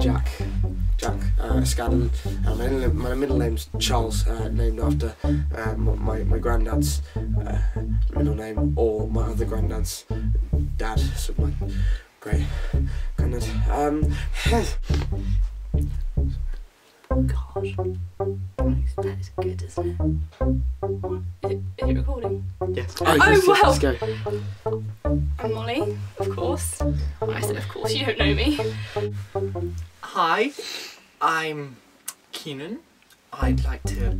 Jack Scanlon. My middle name's Charles, named after my granddad's middle name, or my other granddad's dad, so my great granddad. Gosh, that is good, isn't it? Is it recording? Yes. Oh, yes, yes, wow. Let's go. I'm Molly, of course. I said, of course, you don't know me. Hi, I'm Keenan. I'd like to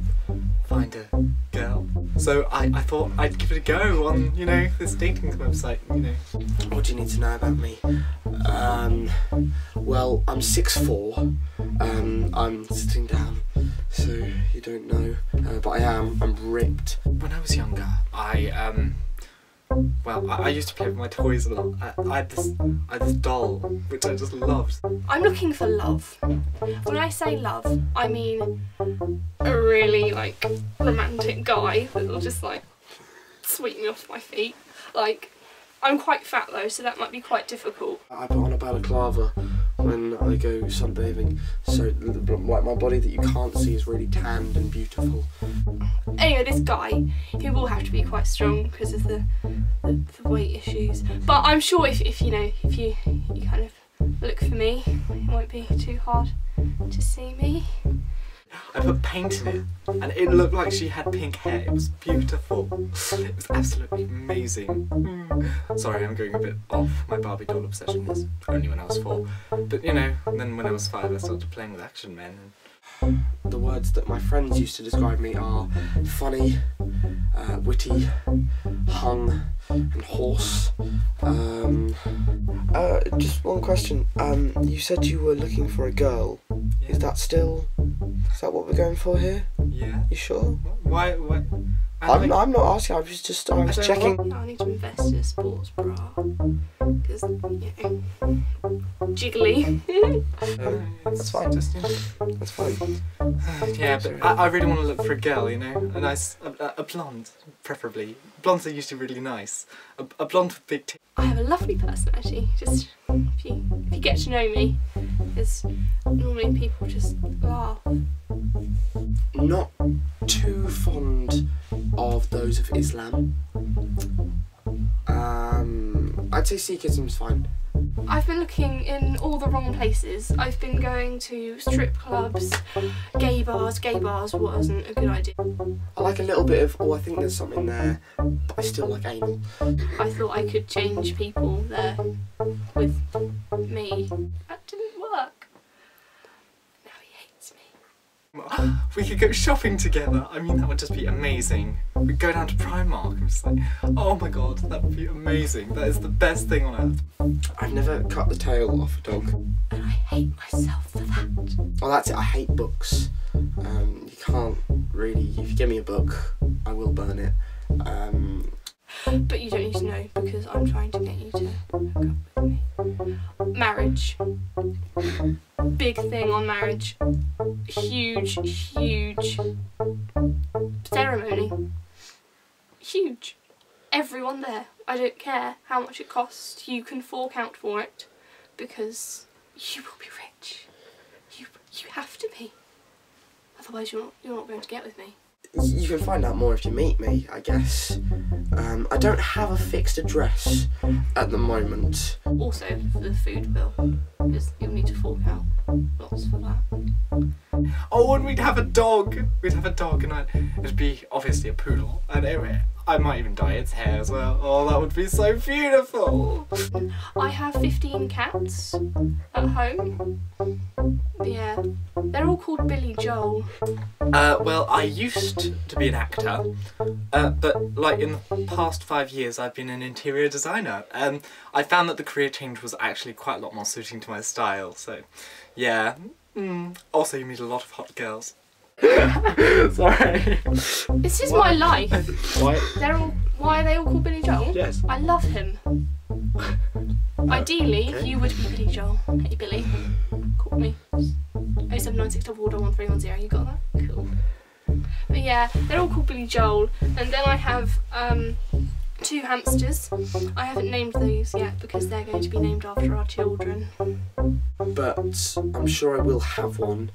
find a girl. So I thought I'd give it a go on, you know, this dating website, you know. What do you need to know about me? Well, I'm 6'4". I'm sitting down, so you don't know, but I am. I'm ripped. When I was younger, I used to play with my toys a lot. I had this doll, which I just loved. I'm looking for love. When I say love, I mean a really, like, romantic guy that'll just, like, sweep me off my feet. Like, I'm quite fat though, so that might be quite difficult. I put on a balaclava when I go sunbathing, so, like, my body that you can't see is really tanned and beautiful. Anyway, this guy, he will have to be quite strong because of the weight issues. But I'm sure if you kind of look for me, it won't be too hard to see me. I put paint in it, and it looked like she had pink hair. It was beautiful. It was absolutely amazing. Sorry, I'm going a bit off. My Barbie doll obsession was only when I was 4. But, you know, and then when I was 5, I started playing with Action Men. The words that my friends used to describe me are funny, witty, hung, and hoarse. Just one question. You said you were looking for a girl. Yeah. Is that what we're going for here? Yeah. You sure? Why? I'm not asking. I was checking. No, I need to invest in a sports bra because, you know, jiggly. That's fine. Just, you know, that's fine. Yeah, but I really want to look for a girl, you know, a nice, a blonde, preferably. Blondes are usually really nice. A blonde with big teeth. I have a lovely person, actually. Just if you get to know me, because normally people just laugh. Not too fond of those of Islam. I'd say Sikhism's fine. I've been looking in all the wrong places. I've been going to strip clubs, gay bars. Gay bars wasn't a good idea. I like a little bit of, oh, I think there's something there, but I still like anal. I thought I could change people there with me. That didn't work. Now he hates me. We could go shopping together. I mean, that would just be amazing. We'd go down to Primark. I'm just like, oh my god, that would be amazing. That is the best thing on earth. I've never cut the tail off a dog. And I hate myself for that. Oh, that's it. I hate books. You can't really... If you give me a book, I will burn it. But you don't need to know, because I'm trying to get you to hook up with me. Marriage. Big thing on marriage. Huge ceremony. Huge. Everyone there. I don't care how much it costs. You can fork out for it, because you will be rich. You have to be. Otherwise, you're not going to get with me. You can find out more if you meet me, I guess. I don't have a fixed address at the moment. Also, for the food bill, because you'll need to fork out lots for that. Oh, and we'd have a dog! We'd have a dog, and it'd be obviously a poodle. And anyway, I might even dye its hair as well. Oh, that would be so beautiful! I have 15 cats at home. Yeah, they're all called Billy Joel. Well, I used to be an actor, but like in the past 5 years I've been an interior designer. I found that the career change was actually quite a lot more suiting to my style, so yeah. Also, you meet a lot of hot girls. Sorry. This is my life. Why are they all called Billy Joel? Yes. I love him. Ideally, okay. You would be Billy Joel. Hey, Billy. Call me. 07964113110. You got that? Cool. But yeah, they're all called Billy Joel. And then I have two hamsters. I haven't named those yet because they're going to be named after our children. But I'm sure I will have one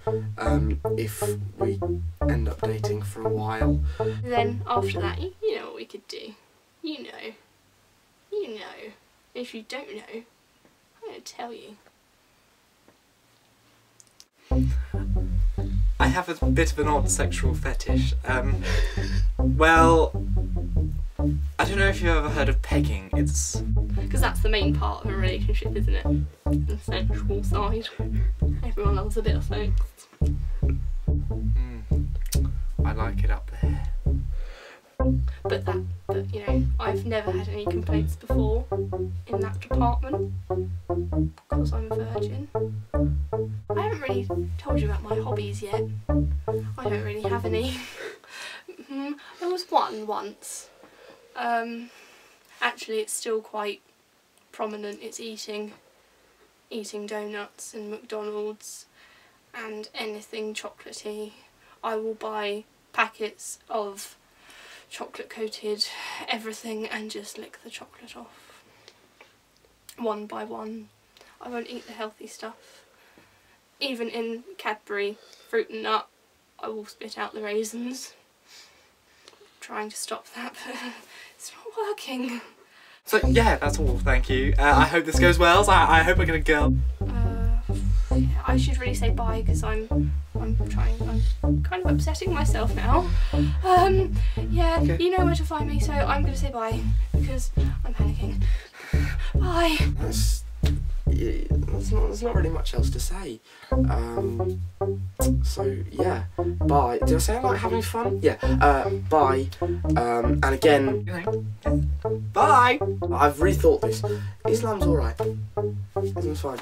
if we end up dating for a while. Then after that, you know what we could do. You know. If you don't know, I'm going to tell you. I have a bit of an odd sexual fetish. Well, I don't know if you've ever heard of pegging. It's... because that's the main part of a relationship, isn't it? The sexual side. Everyone loves a bit of sex. I like it up there. But you know, I've never had any complaints before in that department because I'm a virgin. I haven't really told you about my hobbies yet. I don't really have any. There was one once. Actually, it's still quite prominent. It's eating donuts and McDonald's and anything chocolatey. I will buy packets of chocolate coated everything and just lick the chocolate off one by one. I won't eat the healthy stuff. Even in Cadbury fruit and nut, I will spit out the raisins. I'm trying to stop that, but it's not working. So yeah, that's all, thank you. I hope this goes well, so I hope I get a girl. Yeah, I should really say bye because I'm kind of upsetting myself now. Yeah, okay. You know where to find me, so I'm going to say bye because I'm panicking. Bye! There's not really much else to say. So yeah, bye. Did I say I like having fun? Yeah, bye. And again, bye! I've rethought this. Islam's alright. Islam's fine.